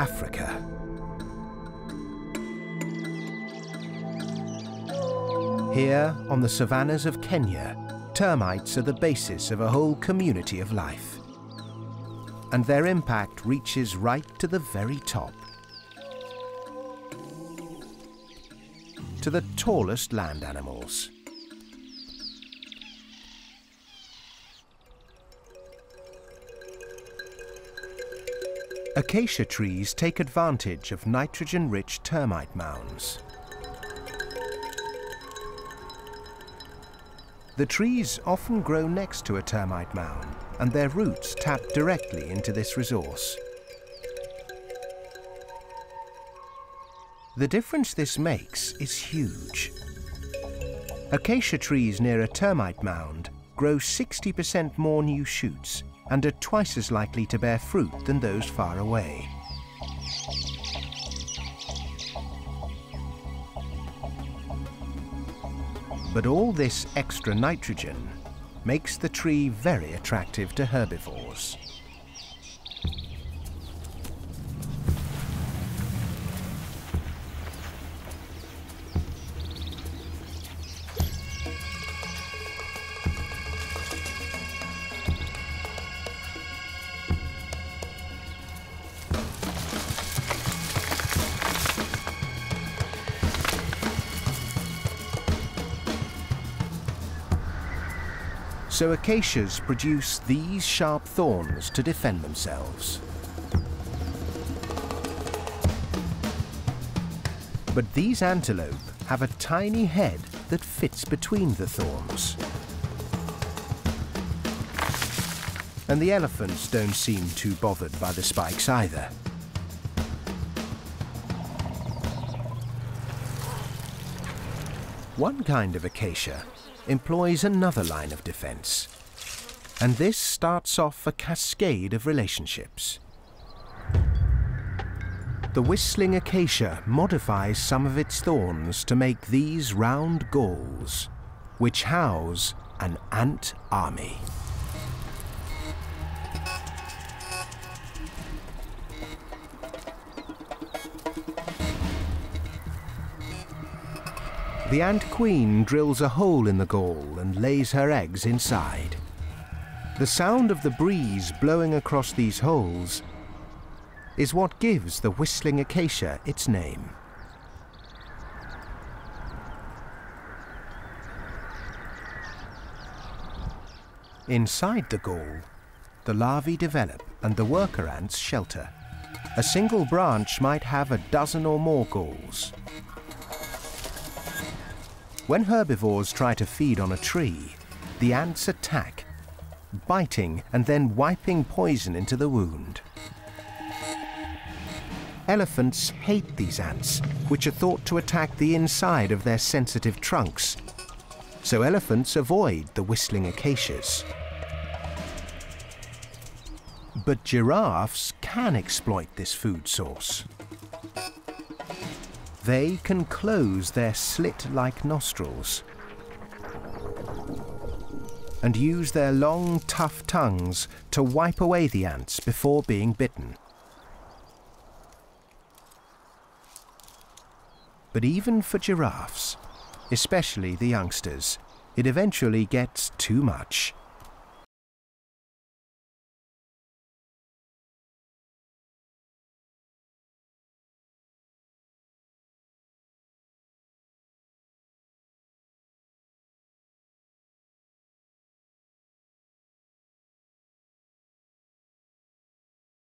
Africa. Here, on the savannas of Kenya, termites are the basis of a whole community of life. And their impact reaches right to the very top, to the tallest land animals. Acacia trees take advantage of nitrogen-rich termite mounds. The trees often grow next to a termite mound, and their roots tap directly into this resource. The difference this makes is huge. Acacia trees near a termite mound grow 60% more new shoots and are twice as likely to bear fruit than those far away. But all this extra nitrogen makes the tree very attractive to herbivores. So acacias produce these sharp thorns to defend themselves. But these antelope have a tiny head that fits between the thorns. And the elephants don't seem too bothered by the spikes either. One kind of acacia employs another line of defense, and this starts off a cascade of relationships. The whistling acacia modifies some of its thorns to make these round galls, which house an ant army. The ant queen drills a hole in the gall and lays her eggs inside. The sound of the breeze blowing across these holes is what gives the whistling acacia its name. Inside the gall, the larvae develop and the worker ants shelter. A single branch might have a dozen or more galls. When herbivores try to feed on a tree, the ants attack, biting and then wiping poison into the wound. Elephants hate these ants, which are thought to attack the inside of their sensitive trunks, so elephants avoid the whistling acacias. But giraffes can exploit this food source. They can close their slit-like nostrils and use their long, tough tongues to wipe away the ants before being bitten. But even for giraffes, especially the youngsters, it eventually gets too much.